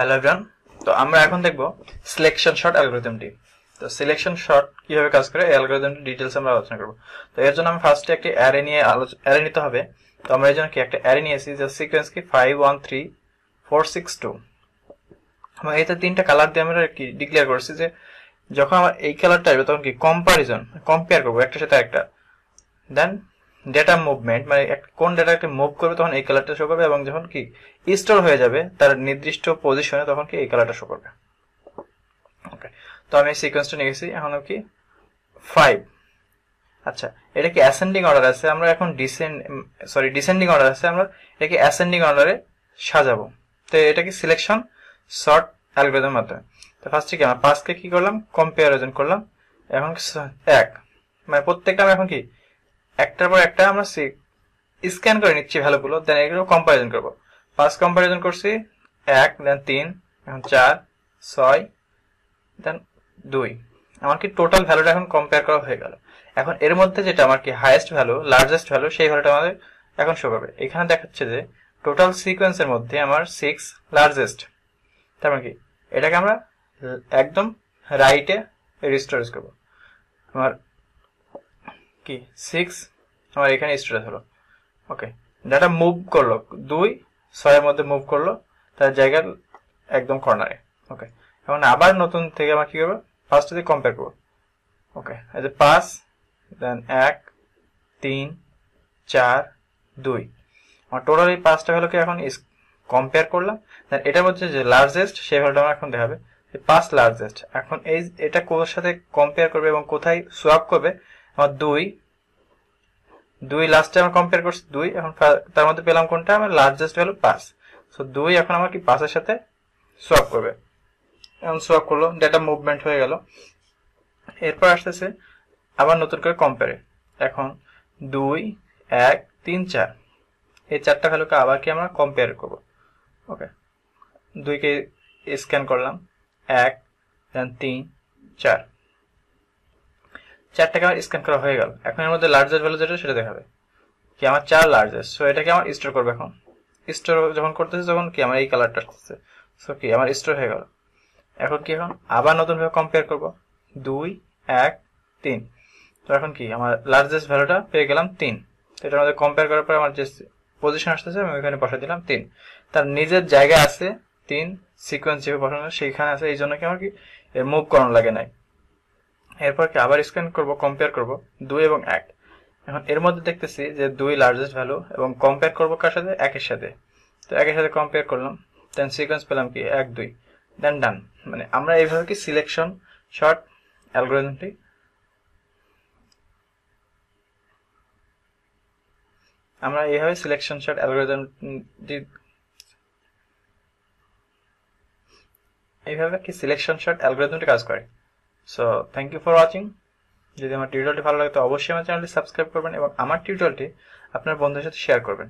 Hello everyone तो আমরা এখন দেখব সিলেকশন শর্ট অ্যালগরিদমটি তো সিলেকশন শর্ট কিভাবে কাজ করে এই অ্যালগরিদমটি ডিটেইলস আমরা আলোচনা করব তো এর জন্য আমি ফার্স্টে একটা অ্যারে নিয়ে অ্যারে নিতে হবে তো আমরা এর জন্য কি একটা অ্যারে নিয়েছি যার সিকোয়েন্স কি 513462 আমরা এটা তিনটা কালার দিয়ে আমরা কি ডিক্লেয়ার করেছি যে যখন আমরা এই কালারটা আসবে তখন কি কম্পারিজন কম্পেয়ার করব একটা সাথে একটা দেন ডেটা মুভমেন্ট মানে কোন ডেটাকে মুভ করবে তখন এই কালারটা শো করবে এবং যখন কি স্টোর হয়ে যাবে তার নির্দিষ্ট পজিশনে তখন কি এই কালারটা শো করবে ওকে তো আমি সিকোয়েন্সটা নিয়েছি এখন কি 5 আচ্ছা এটা কি অ্যাসেন্ডিং অর্ডার আছে আমরা এখন ডিসেন্ডিং অর্ডার আছে আমরা এটাকে অ্যাসেন্ডিং অর্ডারে সাজাবো তো এটা কি সিলেকশন সর্ট অ্যালগরিদমের মাধ্যমে তো ফার্স্টে কি আমরা 5 কে কি করলাম কম্প্যারিজন করলাম এখন এক মানে প্রত্যেকটা আমরা এখন কি একটার পর একটা আমরা স্ক্যান করে নিচ্ছি ভ্যালুগুলো দেন এগুলো কম্পারিজন করব 5 কম্পারিজন করছি 1 দেন 3 এখন 4 6 দেন 2 আমার কি টোটাল ভ্যালুটা এখন কম্পেয়ার করা হয়ে গেল এখন এর মধ্যে যেটা আমার কি হাইয়েস্ট ভ্যালু লার্জেস্ট ভ্যালু সেই ভ্যালুটা আমাদের এখন শো করবে এখানে দেখাচ্ছে যে টোটাল সিকোয়েন্সের মধ্যে আমার 6 লার্জেস্ট তার মানে কি এটাকে আমরা একদম রাইটে রিস্টোর করব আমার কি 6 আমার এখানে স্টোরেজ হলো ওকে ডাটা মুভ করলো 2 6 এর মধ্যে মুভ করলো তার জায়গা একদম কর্নারে ওকে এখন আবার নতুন থেকে আমরা কি করব ফার্স্ট থেকে কম্পেয়ার করব ওকে এই যে 5 দেন 1 3 4 2 আর টোটাল এই 5টা ভ্যালুকে এখন কম্পেয়ার করলাম দেন এটার মধ্যে যে লার্জেস্ট সেই ভ্যালুটা আমরা এখন দেখাবে যে 5 লার্জেস্ট এখন এই এটা কোর সাথে কম্পেয়ার করবে এবং কোথায় সোয়াপ করবে আমার 2 লাস্ট টাইম কম্পেয়ার করছি 2 এখন তার মধ্যে পেলাম কোনটা আমার লার্জেস্ট ভ্যালু 5 সো 2 এখন আমার কি 5 এর সাথে সোয়াপ করবে এখন সোয়াপ করলো ডেটা মুভমেন্ট হয়ে গেল এরপর আসছে আবার নতুন করে কম্পেয়ারে এখন 2 1 3 4 এই চারটা ভ্যালুকে আবার কি আমরা কম্পেয়ার করব ওকে 2 কে স্ক্যান করলাম 1 দেন 3 4 4 টাকা স্ক্যান করা হয়ে গেল এখন এর মধ্যে লার্জেস্ট ভ্যালু যেটা সেটা দেখাবে কি আমার 4 লার্জেস্ট সো এটাকে আমরা স্টোর করব এখন স্টোর যখন করতেছি তখন কি আমার এই কালারটা আসছে সো কি আমার স্টোর হয়ে গেল এখন কি এখন আবার নতুন ভাবে কম্পেয়ার করব 2 1 3 তো এখন কি আমার লার্জেস্ট ভ্যালুটা পেয়ে গেলাম 3 তো এটার মধ্যে কম্পেয়ার করার পর আমার যে পজিশন আসছে আমি এখানে বসা দিলাম 3 তার নিজের জায়গা আছে 3 সিকোয়েন্স হিসেবে বসানো সেইখানে আছে এইজন্য কি আমার কি এর মুভ করানো লাগে না এরপর কি আবার স্ক্যান করব কম্পেয়ার করব 2 এবং 1 এখন এর মধ্যে দেখতেছি যে 2 লার্জেস্ট ভ্যালু এবং কম্পেয়ার করব কার সাথে 1 এর সাথে তো 1 এর সাথে কম্পেয়ার করলাম দেন সিকোয়েন্স পেলাম কি 1 2 দেন ডান মানে আমরা এইভাবে কি সিলেকশন শর্ট অ্যালগরিদমটি কাজ করে So, thank you for watching. যদি আমার টিউটোরিয়ালটি ভালো লাগে তো অবশ্যই আমার চ্যানেলটি সাবস্ক্রাইব করবেন এবং আমার টিউটোরিয়ালটি আপনার বন্ধুদের সাথে শেয়ার করবেন।